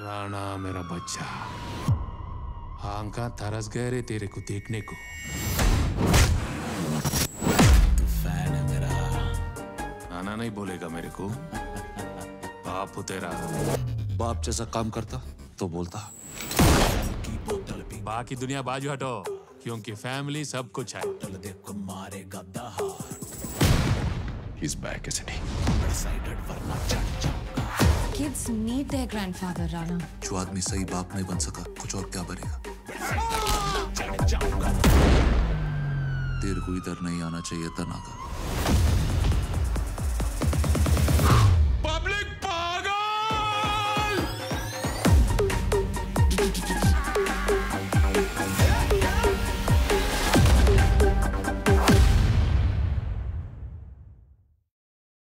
राणा मेरा बच्चा, आंखा तरस गए रे तेरे को देखने को। तू फैन है मेरा। नाना नहीं बोलेगा मेरे को। बाप हो तेरा, बाप जैसा काम करता तो बोलता। बाकी दुनिया बाजू हटो, क्योंकि फैमिली सब कुछ है। He's back, isn't he? Decided वरना चढ़ जाऊंगा। Kids need their grandfather, Rana. जो आदमी सही बाप नहीं बन सका, कुछ और क्या बनेगा? चढ़ जाऊंगा। तेरे को इधर नहीं आना चाहिए था, नागा।